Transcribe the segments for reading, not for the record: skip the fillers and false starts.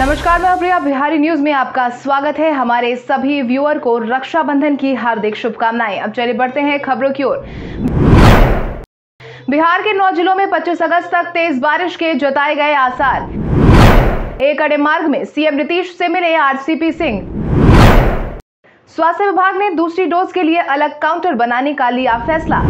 नमस्कार, मैं प्रिया बिहारी, न्यूज में आपका स्वागत है। हमारे सभी व्यूअर को रक्षाबंधन की हार्दिक शुभकामनाएं। अब चले बढ़ते हैं खबरों की ओर। बिहार के 9 जिलों में 25 अगस्त तक तेज बारिश के जताए गए आसार। एक अड़े मार्ग में सीएम नीतीश से मिले आरसीपी सिंह। स्वास्थ्य विभाग ने दूसरी डोज के लिए अलग काउंटर बनाने का लिया फैसला।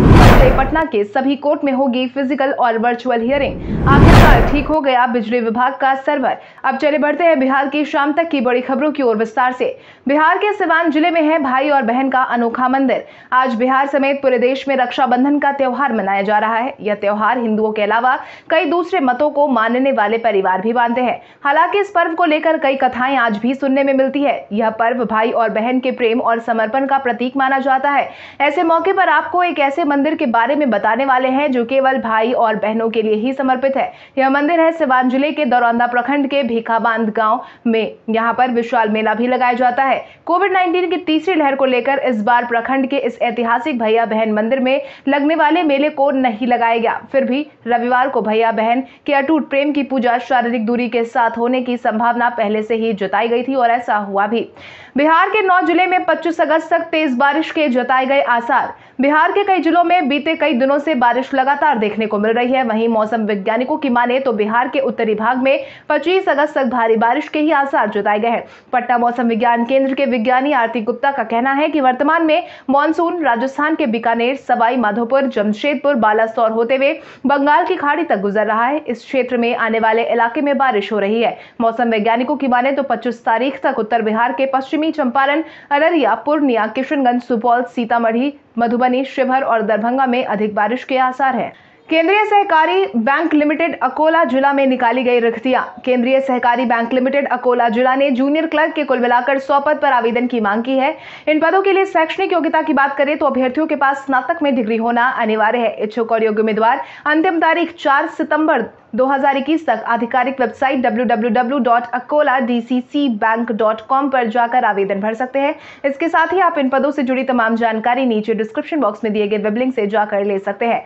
पटना के सभी कोर्ट में होगी फिजिकल और वर्चुअल हियरिंग। आखिरकार ठीक हो गया बिजली विभाग का सर्वर। अब चले बढ़ते हैं बिहार की शाम तक की बड़ी खबरों की ओर विस्तार से। बिहार के सिवान जिले में है भाई और बहन का अनोखा मंदिर। आज बिहार समेत पूरे देश में रक्षाबंधन का त्योहार मनाया जा रहा है। यह त्योहार हिंदुओं के अलावा कई दूसरे मतों को मानने वाले परिवार भी बांधते हैं। हालांकि इस पर्व को लेकर कई कथाएं आज भी सुनने में मिलती है। यह पर्व भाई और बहन के प्रेम और समर्पण का प्रतीक माना जाता है। ऐसे मौके पर आपको एक ऐसे मंदिर के बारे में बताने वाले हैं जो केवल भाई और बहनों के लिए ही समर्पित है। यह मंदिर है सिवान जिले के दरौंदा प्रखंड के भीखाबांध गांव में। यहां पर विशाल मेला भी लगाया जाता है। कोविड-19 की तीसरी लहर को लेकर इस बार प्रखंड के इस ऐतिहासिक भैया बहन मंदिर में लगने वाले मेले को नहीं लगाया गया। फिर भी रविवार को भैया बहन के अटूट प्रेम की पूजा शारीरिक दूरी के साथ होने की संभावना पहले से ही जताई गई थी और ऐसा हुआ भी। बिहार के 9 जिले में 25 अगस्त तक तेज बारिश के जताए गए आसार। बिहार के कई जिलों में बीते कई दिनों से बारिश लगातार देखने को मिल रही है। वहीं मौसम वैज्ञानिकों की माने तो बिहार के उत्तरी भाग में 25 अगस्त तक भारी बारिश के ही आसार जताए गए हैं। पटना मौसम विज्ञान केंद्र के विज्ञानी आरती गुप्ता का कहना है कि वर्तमान में मॉनसून राजस्थान के बीकानेर, सवाईमाधोपुर, जमशेदपुर, बालासौर होते हुए बंगाल की खाड़ी तक गुजर रहा है। इस क्षेत्र में आने वाले इलाके में बारिश हो रही है। मौसम वैज्ञानिकों की माने तो 25 तारीख तक उत्तर बिहार के पश्चिमी चंपारण, अररिया, पूर्णिया, किशनगंज, सुपौल, सीतामढ़ी, मधुबनी, शिवहर और दरभंगा में अधिक बारिश के आसार हैं। केंद्रीय सहकारी बैंक लिमिटेड अकोला जिला में निकाली गई रिक्तियां। केंद्रीय सहकारी बैंक लिमिटेड अकोला जिला ने जूनियर क्लर्क के कुल मिलाकर 100 पद पर आवेदन की मांग की है। इन पदों के लिए शैक्षणिक योग्यता की बात करें तो अभ्यर्थियों के पास स्नातक में डिग्री होना अनिवार्य है। इच्छुक और योग्य उम्मीदवार अंतिम तारीख 4 सितंबर 2021 तक आधिकारिक वेबसाइट www.akoladccbank.com पर जाकर आवेदन भर सकते हैं। इसके साथ ही आप इन पदों से जुड़ी तमाम जानकारी नीचे डिस्क्रिप्शन बॉक्स में दिए गए वेब लिंक से जाकर ले सकते हैं।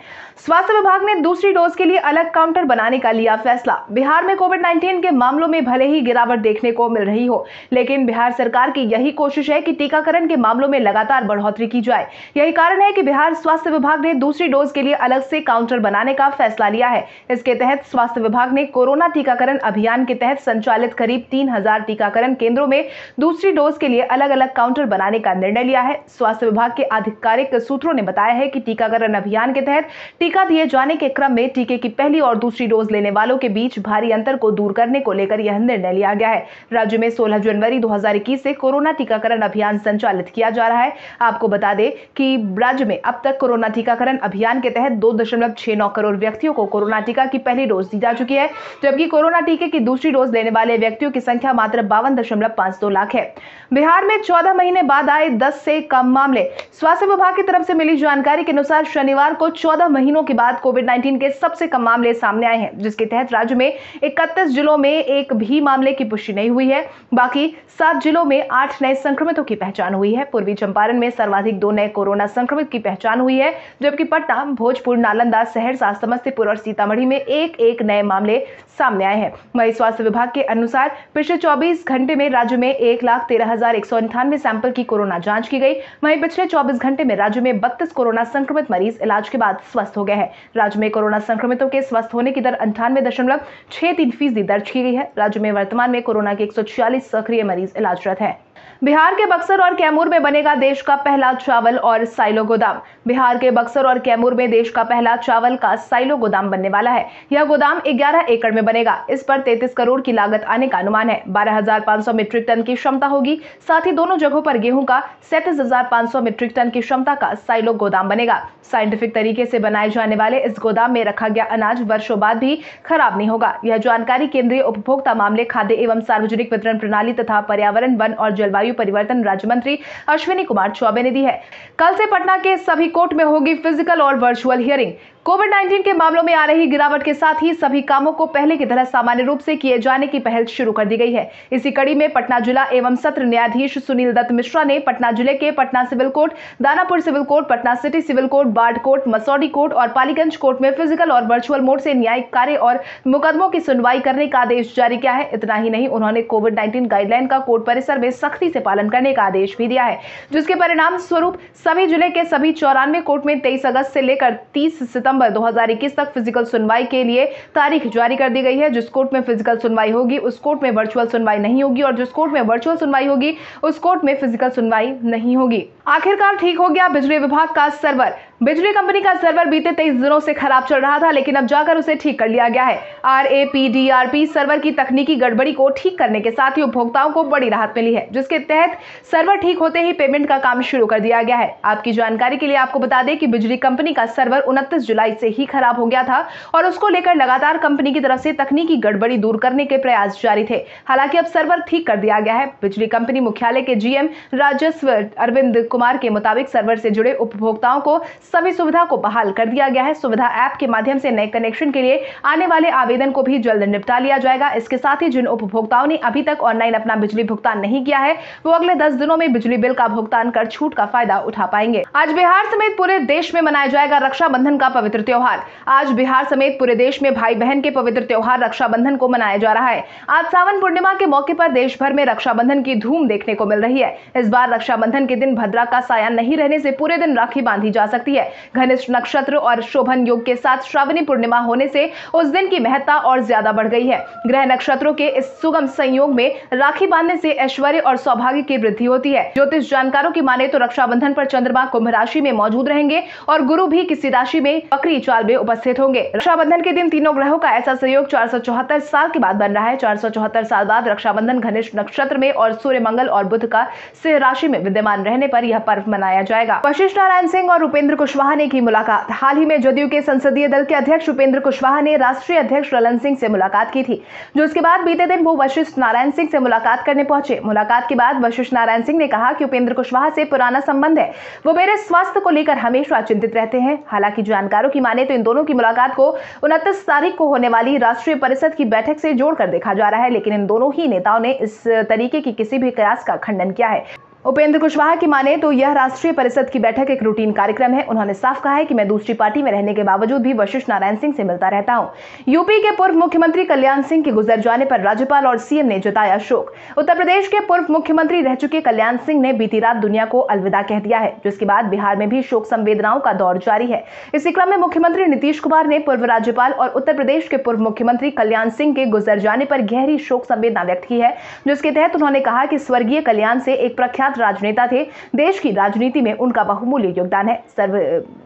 स्वास्थ्य विभाग ने दूसरी डोज के लिए अलग काउंटर बनाने का लिया फैसला। बिहार में कोविड-19 के मामलों में भले ही गिरावट देखने को मिल रही हो, लेकिन बिहार सरकार की यही कोशिश है कि टीकाकरण के मामलों में लगातार बढ़ोतरी की जाए। यही कारण है कि बिहार स्वास्थ्य विभाग ने दूसरी डोज के लिए अलग से काउंटर बनाने का फैसला लिया है। इसके तहत स्वास्थ्य विभाग ने कोरोना टीकाकरण अभियान के तहत संचालित करीब 3000 टीकाकरण केंद्रों में दूसरी डोज के लिए अलग अलग काउंटर बनाने का निर्णय लिया है। स्वास्थ्य विभाग के आधिकारिक सूत्रों ने बताया है कि टीकाकरण अभियान के तहत टीका दिए जाने के क्रम में टीके की पहली और दूसरी डोज लेने वालों के बीच भारी अंतर को दूर करने को लेकर यह निर्णय लिया गया है। राज्य में 16 जनवरी 2021 से कोरोना टीकाकरण अभियान संचालित किया जा रहा है। आपको बता दें कि राज्य में अब तक कोरोना टीकाकरण अभियान के तहत 2.69 करोड़ व्यक्तियों को कोरोना टीका की पहली डोज दी जा चुकी है, जबकि कोरोना टीके की दूसरी डोज लेने वाले व्यक्तियों की संख्या मात्र 52.52 लाख है। बिहार में 14 महीने बाद आए 10 से कम मामले। स्वास्थ्य विभाग की तरफ से मिली जानकारी के अनुसार शनिवार को 14 महीनों के बाद कोविड-19 के सबसे कम मामले सामने आए हैं, जिसके तहत राज्य में 31 जिलों में एक भी मामले की पुष्टि नहीं हुई है। बाकी 7 जिलों में 8 नए संक्रमितों की पहचान हुई है। पूर्वी चंपारण में सर्वाधिक 2 नए कोरोना संक्रमित की पहचान हुई है, जबकि पटना, भोजपुर, नालंदा, सहरसा, समस्तीपुर और सीतामढ़ी में एक नए मामले सामने आए हैं। वहीं स्वास्थ्य विभाग के अनुसार पिछले 24 घंटे में राज्य में 1,13,198 सैंपल की कोरोना जांच की गई। वहीं पिछले 24 घंटे में राज्य में 32 कोरोना संक्रमित मरीज इलाज के बाद स्वस्थ हो गए हैं। राज्य में कोरोना संक्रमितों के स्वस्थ होने की दर 98.63% दर्ज की गई है। राज्य में वर्तमान में कोरोना के 146 सक्रिय मरीज इलाजरत है। बिहार के बक्सर और कैमूर में बनेगा देश का पहला चावल और साइलो गोदाम। बिहार के बक्सर और कैमूर में देश का पहला चावल का साइलो गोदाम बनने वाला है। यह गोदाम 11 एकड़ में बनेगा। इस पर 33 करोड़ की लागत आने का अनुमान है। 12,500 मीट्रिक टन की क्षमता होगी। साथ ही दोनों जगहों पर गेहूं का 37,500 मीट्रिक टन की क्षमता का साइलो गोदाम बनेगा। साइंटिफिक तरीके से बनाए जाने वाले इस गोदाम में रखा गया अनाज वर्षों बाद भी खराब नहीं होगा। यह जानकारी केंद्रीय उपभोक्ता मामले, खाद्य एवं सार्वजनिक वितरण प्रणाली तथा पर्यावरण, वन और जलवायु परिवर्तन राज्य मंत्री अश्विनी कुमार चौबे ने दी है। कल से पटना के सभी कोर्ट में होगी फिजिकल और वर्चुअल हियरिंग। कोविड-19 के मामलों में आ रही गिरावट के साथ ही सभी कामों को पहले की तरह सामान्य रूप से किए जाने की पहल शुरू कर दी गई है। इसी कड़ी में पटना जिला एवं सत्र न्यायाधीश सुनील दत्त मिश्रा ने पटना जिले के Patna civil court, Danapur civil court, Patna city civil court, Barh court, Masaurhi court और पालीगंज कोर्ट में फिजिकल और वर्चुअल मोड से न्यायिक कार्य और मुकदमों की सुनवाई करने का आदेश जारी किया है। इतना ही नहीं, उन्होंने कोविड-19 गाइडलाइन का कोर्ट परिसर में सख्ती से पालन करने का आदेश भी दिया है, जिसके परिणाम स्वरूप सभी जिले के सभी 94 कोर्ट में 23 अगस्त से लेकर 30 सितंबर 2021 तक फिजिकल सुनवाई के लिए तारीख जारी कर दी गई है। जिस कोर्ट में फिजिकल सुनवाई होगी उस कोर्ट में वर्चुअल सुनवाई नहीं होगी और जिस कोर्ट में वर्चुअल सुनवाई होगी उस कोर्ट में फिजिकल सुनवाई नहीं होगी। आखिरकार ठीक हो गया बिजली विभाग का सर्वर। बिजली कंपनी का सर्वर बीते 23 दिनों से खराब चल रहा था, लेकिन अब जाकर उसे ठीक कर लिया गया है। RAPDRP सर्वर की तकनीकी गड़बड़ी को ठीक करने के साथ ही उपभोक्ताओं को बड़ी राहत मिली है, जिसके तहत सर्वर ठीक होते ही पेमेंट का काम शुरू कर दिया गया है। आपकी जानकारी के लिए आपको बता दें कि बिजली कंपनी का सर्वर 29 जुलाई से ही खराब हो गया था और उसको लेकर लगातार कंपनी की तरफ से तकनीकी गड़बड़ी दूर करने के प्रयास जारी थे। हालांकि अब सर्वर ठीक कर दिया गया है। बिजली कंपनी मुख्यालय के GM राजस्व अरविंद कुमार के मुताबिक सर्वर से जुड़े उपभोक्ताओं को सभी सुविधा को बहाल कर दिया गया है। सुविधा ऐप के माध्यम से नए कनेक्शन के लिए आने वाले आवेदन को भी जल्द निपटा लिया जाएगा। इसके साथ ही जिन उपभोक्ताओं ने अभी तक ऑनलाइन अपना बिजली भुगतान नहीं किया है वो अगले 10 दिनों में बिजली बिल का भुगतान कर छूट का फायदा उठा पाएंगे। आज बिहार समेत पूरे देश में मनाया जाएगा रक्षाबंधन का पवित्र त्योहार। आज बिहार समेत पूरे देश में भाई बहन के पवित्र त्योहार रक्षाबंधन को मनाया जा रहा है। आज सावन पूर्णिमा के मौके पर देश भर में रक्षाबंधन की धूम देखने को मिल रही है। इस बार रक्षाबंधन के दिन भद्रा का साया नहीं रहने से पूरे दिन राखी बांधी जा सकती है। घनिष्ठ नक्षत्र और शोभन योग के साथ श्रावणी पूर्णिमा होने से उस दिन की महत्ता और ज्यादा बढ़ गई है। ग्रह नक्षत्रों के इस सुगम संयोग में राखी बांधने से ऐश्वर्य और सौभाग्य की वृद्धि होती है। ज्योतिष जानकारों की माने तो रक्षाबंधन पर चंद्रमा कुंभ राशि में मौजूद रहेंगे और गुरु भी किसी राशि में बकरी चाल में उपस्थित होंगे। रक्षाबंधन के दिन तीनों ग्रहों का ऐसा सहयोग 474 साल के बाद बन रहा है। 474 साल बाद रक्षाबंधन घनिष्ठ नक्षत्र में और सूर्य मंगल और बुध का सिंह राशि में विद्यमान रहने पर यह पर्व मनाया जाएगा। वशिष्ठ नारायण सिंह और उपेंद्र कुशवाहा ने की मुलाकात। हाल ही में जदयू के संसदीय दल के अध्यक्ष उपेंद्र कुशवाहा ने राष्ट्रीय अध्यक्ष ललन सिंह से मुलाकात की थी, जिसके बाद बीते दिन वो वशिष्ठ नारायण सिंह से मुलाकात करने पहुंचे। मुलाकात के बाद वशिष्ठ नारायण सिंह ने कहा कि उपेंद्र कुशवाहा से पुराना संबंध है, वो मेरे स्वास्थ्य को लेकर हमेशा चिंतित रहते हैं। हालांकि जानकारों की माने तो इन दोनों की मुलाकात को 29 तारीख को होने वाली राष्ट्रीय परिषद की बैठक से जोड़कर देखा जा रहा है, लेकिन इन दोनों ही नेताओं ने इस तरीके की किसी भी कयास का खंडन किया है। उपेंद्र कुशवाहा की माने तो यह राष्ट्रीय परिषद की बैठक एक रूटीन कार्यक्रम है। उन्होंने साफ कहा है कि मैं दूसरी पार्टी में रहने के बावजूद भी वशिष्ठ नारायण सिंह से मिलता रहता हूं। यूपी के पूर्व मुख्यमंत्री कल्याण सिंह के गुजर जाने पर राज्यपाल और CM ने जताया शोक। उत्तर प्रदेश के पूर्व मुख्यमंत्री रह चुके कल्याण सिंह ने बीती रात दुनिया को अलविदा कह दिया है, जिसके बाद बिहार में भी शोक संवेदनाओं का दौर जारी है। इसी क्रम में मुख्यमंत्री नीतीश कुमार ने पूर्व राज्यपाल और उत्तर प्रदेश के पूर्व मुख्यमंत्री कल्याण सिंह के गुजर जाने पर गहरी शोक संवेदना व्यक्त की है, जिसके तहत उन्होंने कहा कि स्वर्गीय कल्याण से एक प्रख्यात राजनेता थे, देश की राजनीति में उनका बहुमूल्य योगदान है।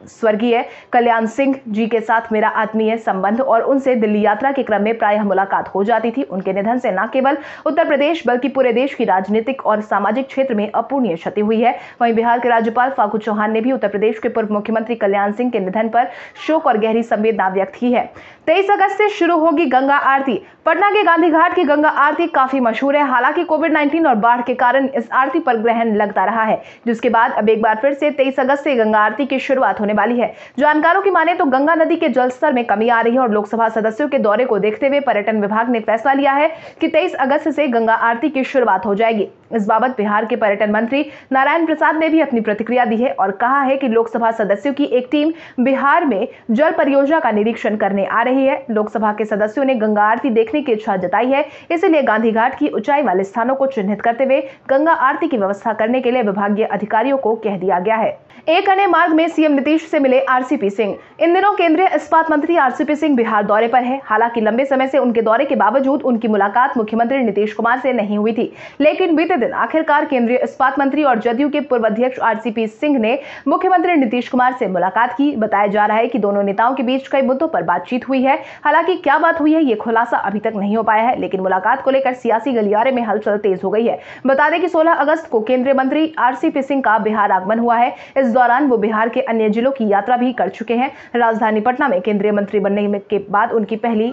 स्वर्गीय कल्याण सिंह जी के साथ मेरा आत्मीय संबंध और उनसे दिल्ली यात्रा के क्रम में प्रायः मुलाकात हो जाती थी। उनके निधन से न केवल उत्तर प्रदेश बल्कि पूरे देश की राजनीतिक और सामाजिक क्षेत्र में अपूर्णीय क्षति हुई है। वहीं बिहार के राज्यपाल फागू चौहान ने भी उत्तर प्रदेश के पूर्व मुख्यमंत्री कल्याण सिंह के निधन पर शोक और गहरी संवेदना व्यक्त की है। 23 अगस्त से शुरू होगी गंगा आरती। पटना के गांधी घाट की गंगा आरती काफी मशहूर है। हालांकि कोविड-19 और बाढ़ के कारण इस आरती पर ग्रहण लगता रहा है, जिसके बाद अब एक बार फिर से 23 अगस्त से गंगा आरती की शुरुआत होने वाली है। जानकारों की माने तो गंगा नदी के जलस्तर में कमी आ रही है और लोकसभा सदस्यों के दौरे को देखते हुए पर्यटन विभाग ने फैसला लिया है कि 23 अगस्त से गंगा आरती की शुरुआत हो जाएगी। इस बाबत बिहार के पर्यटन मंत्री नारायण प्रसाद ने भी अपनी प्रतिक्रिया दी है और कहा है कि लोकसभा सदस्यों की एक टीम बिहार में जल परियोजना का निरीक्षण करने आ रही है। लोकसभा के सदस्यों ने गंगा आरती देखने की इच्छा जताई है, इसलिए गांधी घाट की ऊंचाई वाले स्थानों को चिन्हित करते हुए गंगा आरती की व्यवस्था करने के लिए विभागीय अधिकारियों को कह दिया गया है। एक अने मार्ग में सीएम नीतीश से मिले आरसीपी सिंह। इन दिनों केंद्रीय इस्पात मंत्री आरसीपी सिंह बिहार दौरे पर है। हालांकि लंबे समय से उनके दौरे के बावजूद उनकी मुलाकात मुख्यमंत्री नीतीश कुमार से नहीं हुई थी, लेकिन बीते दिन आखिरकार केंद्रीय इस्पात मंत्री और जदयू के पूर्व अध्यक्ष आरसीपी सिंह ने मुख्यमंत्री नीतीश कुमार से मुलाकात की। बताया जा रहा है कि दोनों नेताओं के बीच कई मुद्दों पर बातचीत हुई है। हालांकि क्या बात हुई है ये खुलासा अभी तक नहीं हो पाया है, लेकिन मुलाकात को लेकर सियासी गलियारे में हलचल तेज हो गई है। बता दें कि 16 अगस्त को केंद्रीय मंत्री आरसीपी सिंह का बिहार आगमन हुआ है। इस दौरान वो बिहार के अन्य जिलों की यात्रा भी कर चुके हैं। राजधानी पटना में केंद्रीय मंत्री बनने के बाद उनकी पहली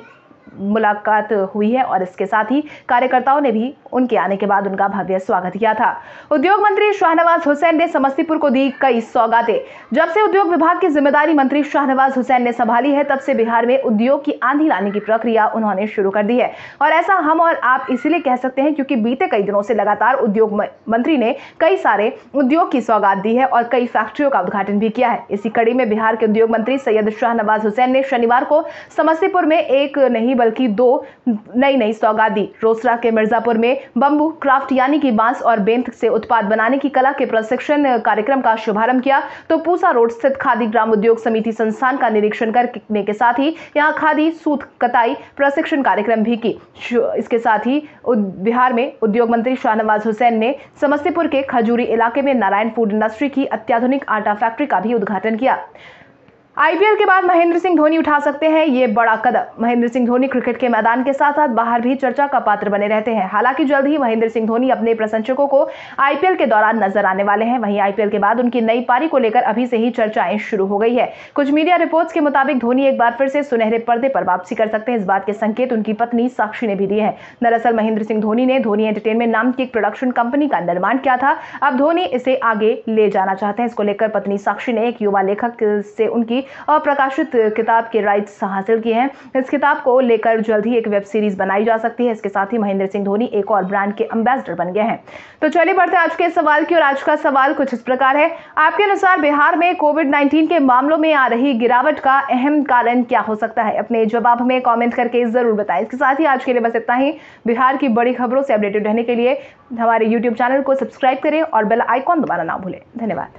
मुलाकात हुई है और इसके साथ ही कार्यकर्ताओं ने भी उनके आने के बाद उनका भव्य स्वागत किया था। उद्योग मंत्री शाहनवाज हुसैन ने समस्तीपुर को दी कई सौगातें। जब से उद्योग विभाग की जिम्मेदारी मंत्री शाहनवाज हुसैन ने संभाली है, तब से बिहार में उद्योग की आंधी लाने की प्रक्रिया उन्होंने शुरू कर दी है और ऐसा हम और आप इसीलिए कह सकते हैं क्योंकि बीते कई दिनों से लगातार उद्योग मंत्री ने कई सारे उद्योग की सौगात दी है और कई फैक्ट्रियों का उद्घाटन भी किया है। इसी कड़ी में बिहार के उद्योग मंत्री सैयद शाहनवाज हुसैन ने शनिवार को समस्तीपुर में एक नहीं बल्कि दो नई सौगात दी। रोसड़ा के मिर्जापुर में बंबू क्राफ्ट यानी कि बांस और बेंत से उत्पाद बनाने की कला के प्रशिक्षण कार्यक्रम का शुभारंभ किया, तो पूसा रोड स्थित खादी ग्राम उद्योग समिति संस्थान का निरीक्षण करने के साथ ही यहां खादी सूत कताई प्रशिक्षण कार्यक्रम भी की। इसके साथ ही बिहार में उद्योग मंत्री शाहनवाज हुसैन ने समस्तीपुर के खजूरी इलाके में नारायण फूड इंडस्ट्री की अत्याधुनिक आटा फैक्ट्री का भी उद्घाटन किया। आईपीएल के बाद महेंद्र सिंह धोनी उठा सकते हैं ये बड़ा कदम। महेंद्र सिंह धोनी क्रिकेट के मैदान के साथ साथ बाहर भी चर्चा का पात्र बने रहते हैं। हालांकि जल्द ही महेंद्र सिंह धोनी अपने प्रशंसकों को आईपीएल के दौरान नजर आने वाले हैं। वहीं आईपीएल के बाद उनकी नई पारी को लेकर अभी से ही चर्चाएं शुरू हो गई है। कुछ मीडिया रिपोर्ट्स के मुताबिक धोनी एक बार फिर से सुनहरे पर्दे पर वापसी कर सकते हैं। इस बात के संकेत उनकी पत्नी साक्षी ने भी दिए हैं। दरअसल महेंद्र सिंह धोनी ने धोनी एंटरटेनमेंट नाम की एक प्रोडक्शन कंपनी का निर्माण किया था। अब धोनी इसे आगे ले जाना चाहते हैं। इसको लेकर पत्नी साक्षी ने एक युवा लेखक से उनकी अप्रकाशित किताब के राइट्स हासिल किए हैं। इस किताब को लेकर जल्द ही एक वेब सीरीज बनाई जा सकती है। इसके साथ ही महेंद्र सिंह धोनी एक और ब्रांड के एम्बेसडर बन गए हैं। तो चलिए बढ़ते हैं आज के सवाल की ओर। आज का सवाल कुछ इस प्रकार है, आपके अनुसार बिहार में कोविड-19 के मामलों में आ रही गिरावट का अहम कारण क्या हो सकता है? अपने जवाब हमें कॉमेंट करके जरूर बताएं। इसके साथ ही आज के लिए बस इतना ही। बिहार की बड़ी खबरों से अपडेटेड रहने के लिए हमारे यूट्यूब चैनल को सब्सक्राइब करें और बेल आइकॉन दबाना ना भूलें। धन्यवाद।